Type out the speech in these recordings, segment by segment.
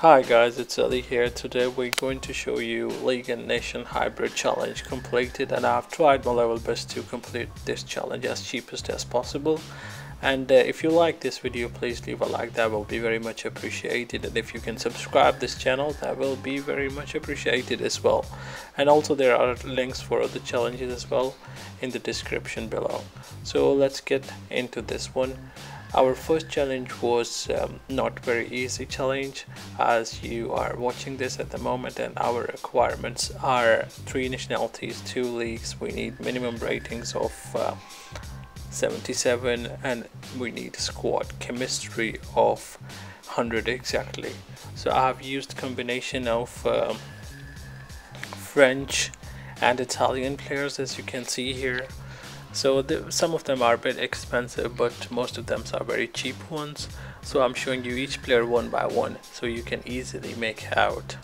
Hi guys, it's Ellie here. Today we're going to show you League and Nation Hybrid Challenge completed, and I've tried my level best to complete this challenge as cheapest as possible. And if you like this video, please leave a like, that will be very much appreciated, and if you can subscribe this channel, that will be very much appreciated as well. And also there are links for other challenges as well in the description below. So let's get into this one. Our first challenge was not very easy challenge, as you are watching this at the moment, and our requirements are 3 nationalities, 2 leagues, we need minimum ratings of 77, and we need squad chemistry of 100 exactly. So I've used combination of French and Italian players, as you can see here. So some of them are a bit expensive, but most of them are very cheap ones. So I'm showing you each player one by one, so you can easily make out.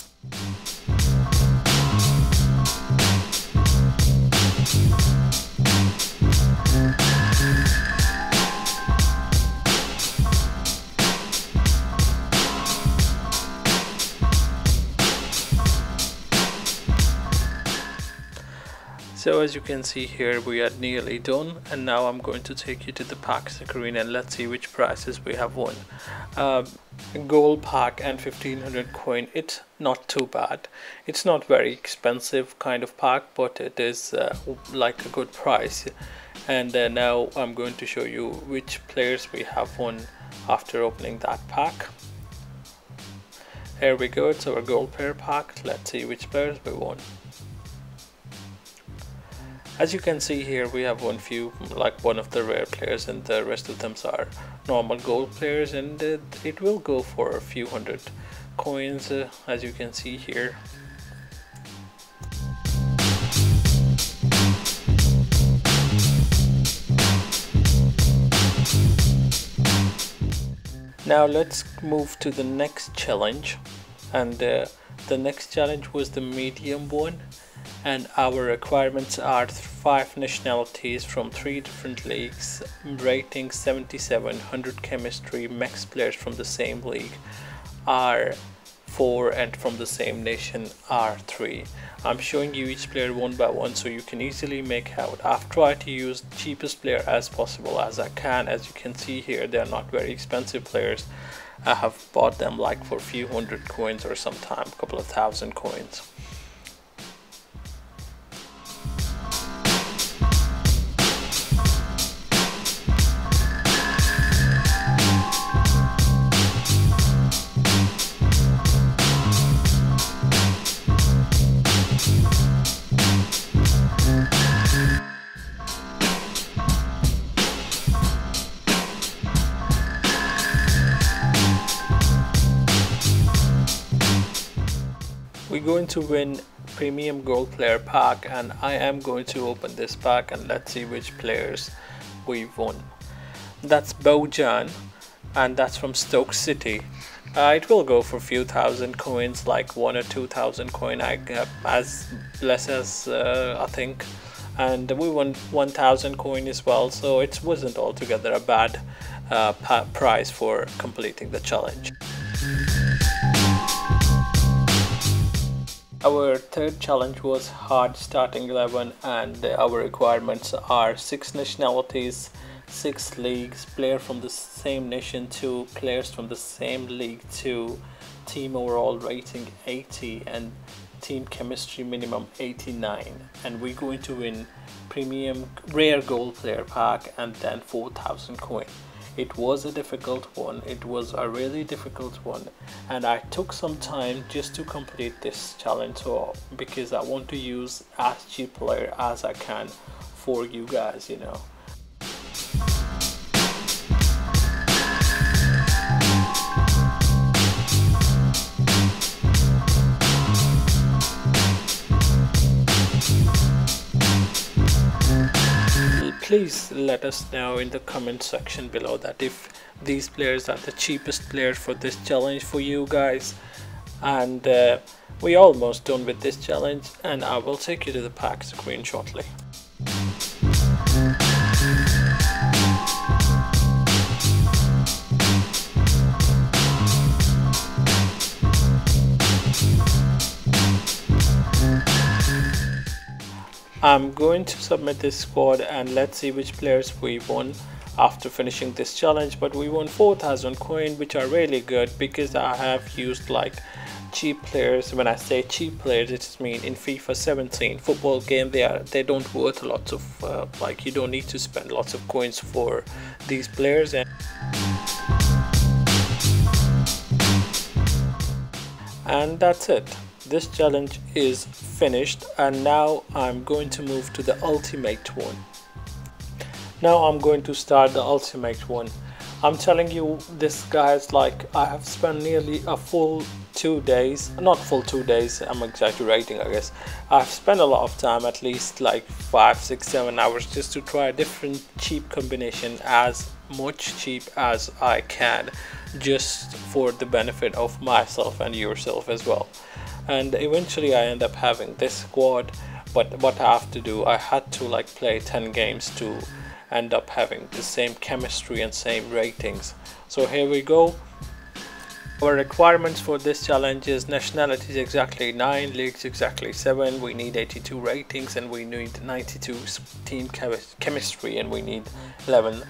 So as you can see here, we are nearly done, and now I'm going to take you to the pack screen and let's see which prizes we have won. Gold pack and 1500 coin, it's not too bad. It's not very expensive kind of pack, but it is like a good price. And now I'm going to show you which players we have won after opening that pack. Here we go, it's our gold pair pack. Let's see which players we won. As you can see here, we have won few, like one of the rare players, and the rest of them are normal gold players, and it will go for a few hundred coins, as you can see here. Now let's move to the next challenge, and the next challenge was the medium one. And our requirements are 5 nationalities from 3 different leagues, rating 77, 100 chemistry, max players from the same league are 4 and from the same nation are 3. I'm showing you each player one by one so you can easily make out. I've tried to use the cheapest player as possible as I can. As you can see here, they are not very expensive players. I have bought them like for a few hundred coins or sometime a couple of thousand coins. We're going to win premium gold player pack, and I am going to open this pack and let's see which players we won. That's Bojan, and that's from Stoke City. It will go for a few thousand coins, like 1 or 2 thousand coin, as less as I think. And we won 1000 coin as well, so it wasn't altogether a bad prize for completing the challenge. Our third challenge was hard starting 11, and our requirements are 6 nationalities, 6 leagues, player from the same nation 2, players from the same league 2, team overall rating 80 and team chemistry minimum 89, and we're going to win premium rare gold player pack and then 4000 coin. It was a difficult one, it was a really difficult one, and I took some time just to complete this challenge, so because I want to use as cheap player as I can for you guys, you know. Please let us know in the comment section below that if these players are the cheapest players for this challenge for you guys. And we're almost done with this challenge, and I will take you to the pack screen shortly. I'm going to submit this squad and let's see which players we won after finishing this challenge. But we won 4,000 coin, which are really good because I have used like cheap players. When I say cheap players, it just mean in FIFA 17 football game they don't worth a lot of like you don't need to spend lots of coins for these players. And that's it. This challenge is finished, and now I'm going to move to the ultimate one. Now I'm going to start the ultimate one. I'm telling you this, guys, like I have spent nearly a full 2 days, not full 2 days, I'm exaggerating I guess. I've spent a lot of time, at least like 5, 6, 7 hours, just to try a different cheap combination, as much cheap as I can, just for the benefit of myself and yourself as well. And eventually I end up having this squad, but what I have to do, I had to like play 10 games to end up having the same chemistry and same ratings. So here we go. Our requirements for this challenge is nationalities exactly 9, leagues exactly 7, we need 82 ratings, and we need 92 team chemistry, and we need 11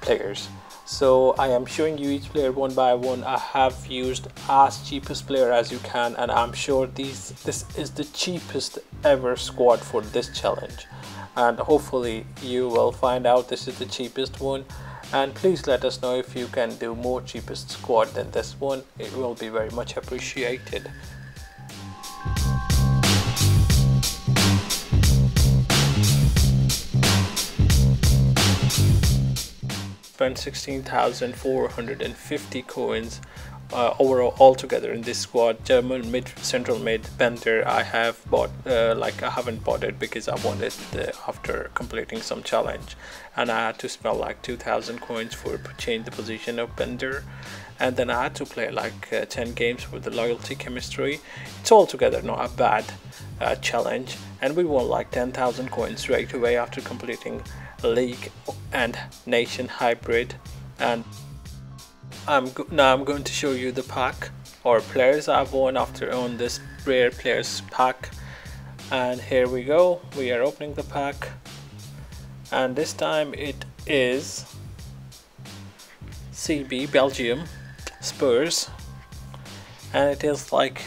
players. So I am showing you each player one by one. I have used as cheapest player as you can, and I'm sure this is the cheapest ever squad for this challenge, and hopefully you will find out this is the cheapest one. And please let us know if you can do more cheapest squad than this one. It will be very much appreciated. Spent 16,450 coins overall altogether in this squad. German mid, central mid Bender I have bought, like I haven't bought it because I wanted after completing some challenge, and I had to spend like 2,000 coins for change the position of Bender, and then I had to play like 10 games for the loyalty chemistry. It's altogether not a bad challenge, and we won like 10,000 coins right away after completing league and nation hybrid. And now I'm going to show you the pack or players I've won after on this rare players pack. And here we go, we are opening the pack, and this time it is CB Belgium Spurs, and it is like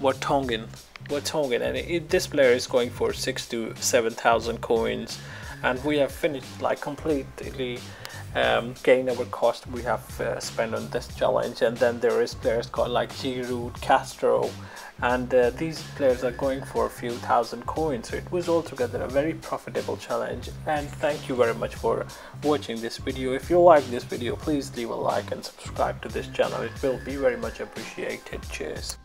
Vertonghen, and this player is going for 6,000 to 7,000 coins, and we have finished like completely gain our cost we have spent on this challenge. And then there is players called like Giroud, Castro, and these players are going for a few thousand coins. So it was altogether a very profitable challenge. And thank you very much for watching this video. If you like this video, please leave a like and subscribe to this channel. It will be very much appreciated. Cheers.